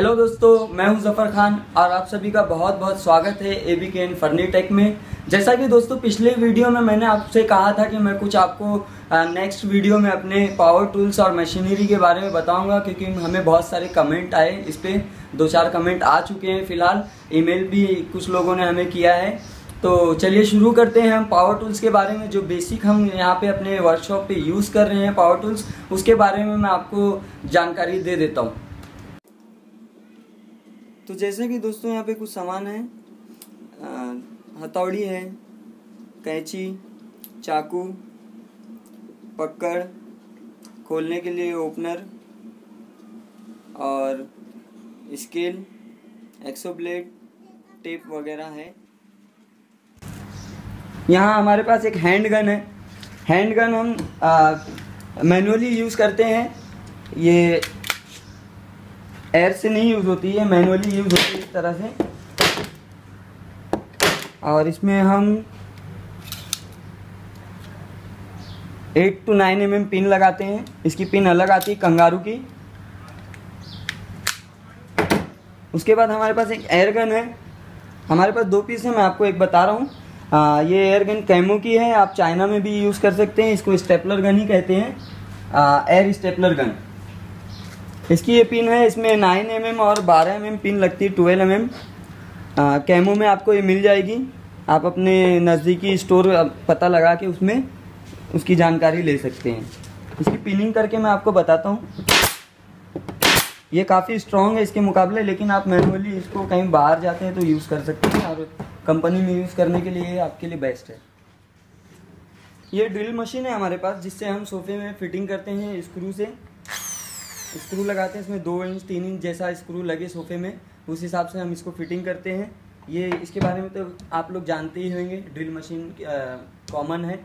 Hello दोस्तों, मैं हूं जफर खान और आप सभी का बहुत बहुत स्वागत है एबीकेन फर्नीटेक में। जैसा कि दोस्तों पिछले वीडियो में मैंने आपसे कहा था कि मैं कुछ आपको नेक्स्ट वीडियो में अपने पावर टूल्स और मशीनरी के बारे में बताऊंगा, क्योंकि हमें बहुत सारे कमेंट आए, इस पर 2-4 कमेंट आ चुके हैं, फिलहाल ईमेल भी कुछ लोगों ने हमें किया है। तो चलिए शुरू करते हैं हम पावर टूल्स के बारे में। जो बेसिक हम यहाँ पे अपने वर्कशॉप पे यूज़ कर रहे हैं पावर टूल्स, उसके बारे में मैं आपको जानकारी दे देता हूँ। तो जैसे कि दोस्तों यहाँ पे कुछ सामान है, हथौड़ी है, कैंची, चाकू, पकड़, खोलने के लिए ओपनर और स्केल, एक्सो ब्लेड, टेप वगैरह है। यहाँ हमारे पास एक हैंडगन है। हैंडगन हम मैनुअली यूज़ करते हैं, ये एयर से नहीं यूज़ होती है, मैनुअली यूज़ होती है इस तरह से। और इसमें हम 8 to 9 mm पिन लगाते हैं, इसकी पिन अलग आती है कंगारू की। उसके बाद हमारे पास एक एयर गन है। हमारे पास 2 पीस है, मैं आपको एक बता रहा हूँ। ये एयर गन कैमो की है, आप चाइना में भी यूज़ कर सकते हैं, इसको स्टेपलर गन ही कहते हैं, एयर स्टेपलर गन। इसकी ये पिन है, इसमें 9 mm और 12 mm पिन लगती है, 12 mm कैमो में आपको ये मिल जाएगी। आप अपने नज़दीकी स्टोर पता लगा के उसमें उसकी जानकारी ले सकते हैं। इसकी पिनिंग करके मैं आपको बताता हूँ। ये काफ़ी स्ट्रॉन्ग है इसके मुकाबले, लेकिन आप मैनुअली इसको कहीं बाहर जाते हैं तो यूज़ कर सकते हैं, और कंपनी में यूज़ करने के लिए आपके लिए बेस्ट है। ये ड्रिल मशीन है हमारे पास, जिससे हम सोफे में फिटिंग करते हैं, स्क्रू से स्क्रू लगाते हैं। इसमें 2 इंच 3 इंच जैसा स्क्रू लगे सोफे में, उस हिसाब से हम इसको फिटिंग करते हैं। ये इसके बारे में तो आप लोग जानते ही होंगे, ड्रिल मशीन कॉमन है,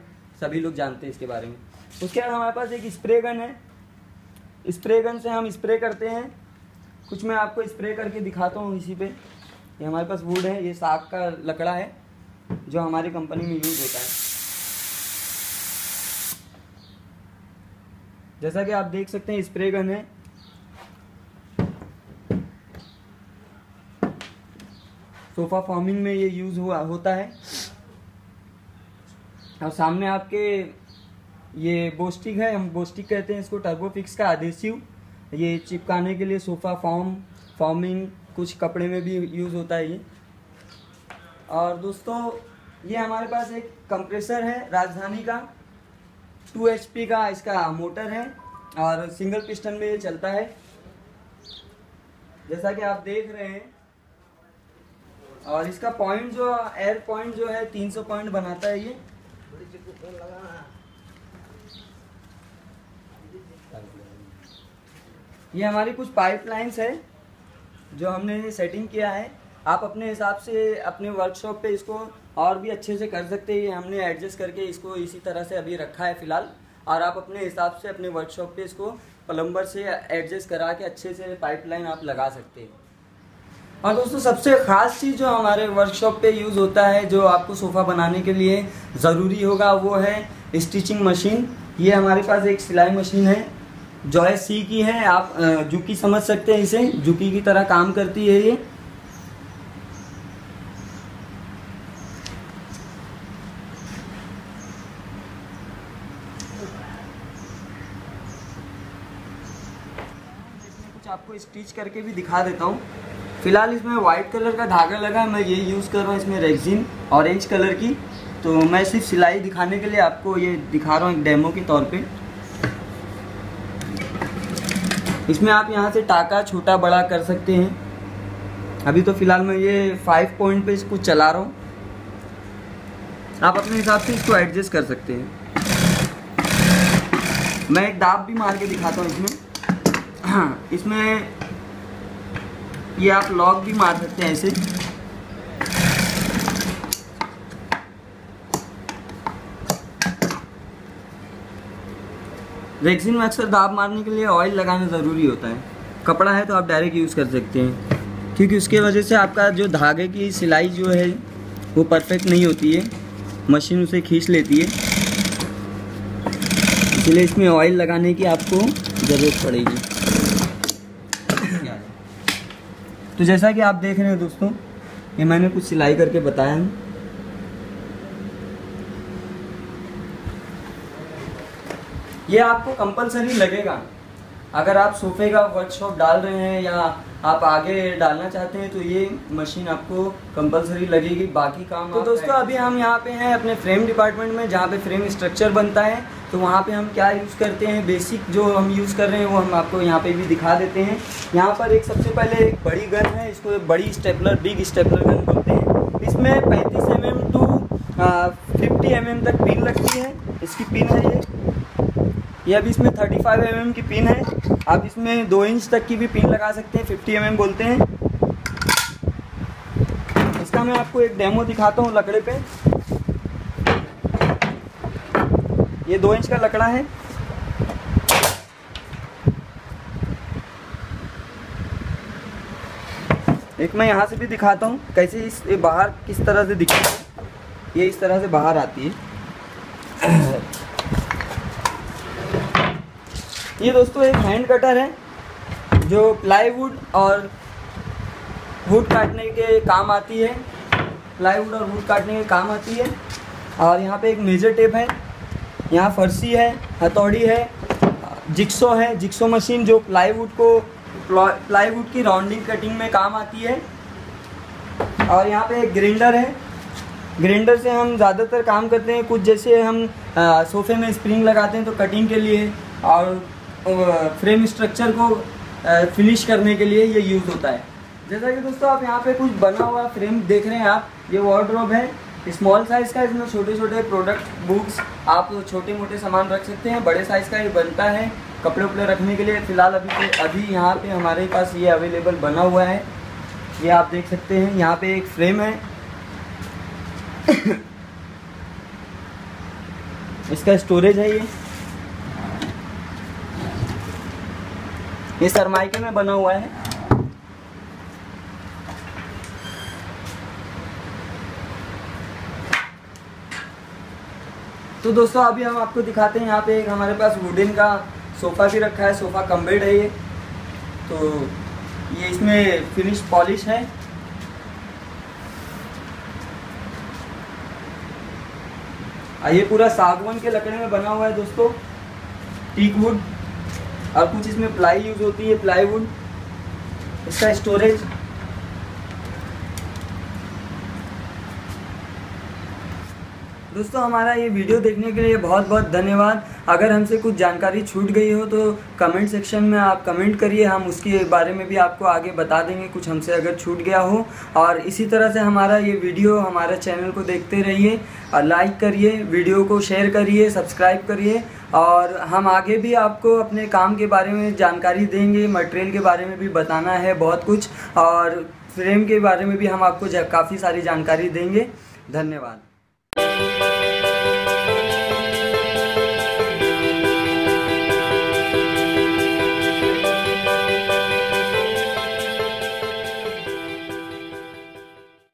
सभी लोग जानते हैं इसके बारे में। उसके बाद हमारे पास एक स्प्रे गन है। स्प्रे गन से हम स्प्रे करते हैं, कुछ मैं आपको स्प्रे करके दिखाता हूँ इसी पे। ये हमारे पास वुड है, ये साग का लकड़ा है जो हमारी कंपनी में यूज़ होता है। जैसा कि आप देख सकते हैं स्प्रे गन है। सोफा फॉर्मिंग में ये यूज़ होता है। और सामने आपके ये बोस्टिक है, हम बोस्टिक कहते हैं इसको, टर्बो फिक्स का एडहेसिव। ये चिपकाने के लिए सोफा फॉर्मिंग, कुछ कपड़े में भी यूज़ होता है ये। और दोस्तों ये हमारे पास एक कंप्रेसर है राजधानी का, 2 HP का इसका मोटर है और सिंगल पिस्टन में ये चलता है, जैसा कि आप देख रहे हैं। और इसका पॉइंट जो एयर पॉइंट जो है 300 पॉइंट बनाता है ये। हमारी कुछ पाइपलाइंस है जो हमने सेटिंग किया है। आप अपने हिसाब से अपने वर्कशॉप पे इसको और भी अच्छे से कर सकते हैं। हमने एडजस्ट करके इसको इसी तरह से अभी रखा है फ़िलहाल, और आप अपने हिसाब से अपने वर्कशॉप पे इसको प्लम्बर से एडजस्ट करा के अच्छे से पाइपलाइन आप लगा सकते हैं। और दोस्तों सबसे ख़ास चीज़ जो हमारे वर्कशॉप पे यूज़ होता है, जो आपको सोफ़ा बनाने के लिए ज़रूरी होगा, वो है स्टिचिंग मशीन। ये हमारे पास एक सिलाई मशीन है जो है सी की है, आप जूकी समझ सकते हैं इसे, जूकी की तरह काम करती है ये। इसमें कुछ आपको स्टिच करके भी दिखा देता हूँ। फिलहाल इसमें वाइट कलर का धागा लगा है, मैं ये यूज़ कर रहा हूँ, इसमें रेक्सिन ऑरेंज कलर की। तो मैं सिर्फ सिलाई दिखाने के लिए आपको ये दिखा रहा हूँ एक डेमो के तौर पे। इसमें आप यहाँ से टाका छोटा बड़ा कर सकते हैं। अभी तो फ़िलहाल मैं ये 5 पॉइंट पे इसको चला रहा हूँ, आप अपने हिसाब से इसको एडजस्ट कर सकते हैं। मैं एक दाब भी मार के दिखाता हूँ इसमें। हाँ, इसमें ये आप लॉक भी मार सकते हैं ऐसे। रेक्सिन में अक्सर दाब मारने के लिए ऑयल लगाना ज़रूरी होता है, कपड़ा है तो आप डायरेक्ट यूज़ कर सकते हैं, क्योंकि उसके वजह से आपका जो धागे की सिलाई जो है वो परफेक्ट नहीं होती है, मशीन उसे खींच लेती है, इसलिए इसमें ऑयल लगाने की आपको ज़रूरत पड़ेगी। तो जैसा कि आप देख रहे हो दोस्तों, ये मैंने कुछ सिलाई करके बताया है। ये आपको कंपलसरी लगेगा, अगर आप सोफे का वर्कशॉप डाल रहे हैं या आप आगे डालना चाहते हैं तो ये मशीन आपको कंपलसरी लगेगी। बाकी काम तो दोस्तों अभी हम यहाँ पे हैं अपने फ्रेम डिपार्टमेंट में, जहाँ पे फ्रेम स्ट्रक्चर बनता है। तो वहाँ पे हम क्या यूज़ करते हैं, बेसिक जो हम यूज़ कर रहे हैं वो हम आपको यहाँ पे भी दिखा देते हैं। यहाँ पर एक सबसे पहले एक बड़ी गन है, इसको बड़ी स्टेपलर, बिग स्टेपलर गन बोलते हैं। इसमें 35 mm टू 50 mm तक पिन लगती है, इसकी पिन है ये। अब इसमें 35 mm की पिन है, आप इसमें 2 इंच तक की भी पिन लगा सकते हैं, 50 mm बोलते हैं। इसका मैं आपको एक डेमो दिखाता हूँ लकड़े पे। ये 2 इंच का लकड़ा है, एक मैं यहाँ से भी दिखाता हूँ कैसे इस बाहर किस तरह से दिखती है। ये इस तरह से बाहर आती है। ये दोस्तों एक हैंड कटर है जो प्लाईवुड और वुड काटने के काम आती है, प्लाईवुड और वुड काटने के काम आती है। और यहाँ पे एक मेजर टेप है, यहाँ फरसी है, हथौड़ी है, जिक्सो है, जिक्सो मशीन जो प्लाईवुड को प्लाईवुड की राउंडिंग कटिंग में काम आती है। और यहाँ पे एक ग्राइंडर है, ग्राइंडर से हम ज़्यादातर काम करते हैं। कुछ जैसे हम सोफे में स्प्रिंग लगाते हैं तो कटिंग के लिए और फ्रेम स्ट्रक्चर को फिनिश करने के लिए ये यूज़ होता है। जैसा कि दोस्तों आप यहाँ पे कुछ बना हुआ फ्रेम देख रहे हैं आप, ये वार्डरोब है स्मॉल साइज़ का। इसमें छोटे छोटे प्रोडक्ट, बुक्स, आप छोटे मोटे सामान रख सकते हैं। बड़े साइज़ का ये बनता है कपड़े उपड़े रखने के लिए। फ़िलहाल अभी यहाँ पे हमारे पास ये अवेलेबल बना हुआ है, ये आप देख सकते हैं। यहाँ पर एक फ्रेम है, इसका स्टोरेज है। ये सरमाइके में बना हुआ है। तो दोस्तों अभी हम आपको दिखाते हैं, यहाँ पे एक हमारे पास वुडन का सोफ़ा भी रखा है, सोफ़ा कम बेड है ये। तो ये इसमें फिनिश पॉलिश है। ये पूरा सागवान के लकड़े में बना हुआ है दोस्तों, टीक वुड, और कुछ इसमें प्लाई यूज होती है, प्लाईवुड। इसका स्टोरेज, दोस्तों हमारा ये वीडियो देखने के लिए बहुत बहुत धन्यवाद। अगर हमसे कुछ जानकारी छूट गई हो तो कमेंट सेक्शन में आप कमेंट करिए, हम उसके बारे में भी आपको आगे बता देंगे कुछ हमसे अगर छूट गया हो। और इसी तरह से हमारा ये वीडियो, हमारे चैनल को देखते रहिए और लाइक करिए, वीडियो को शेयर करिए, सब्सक्राइब करिए। और हम आगे भी आपको अपने काम के बारे में जानकारी देंगे, मटेरियल के बारे में भी बताना है बहुत कुछ, और फ्रेम के बारे में भी हम आपको काफ़ी सारी जानकारी देंगे। धन्यवाद।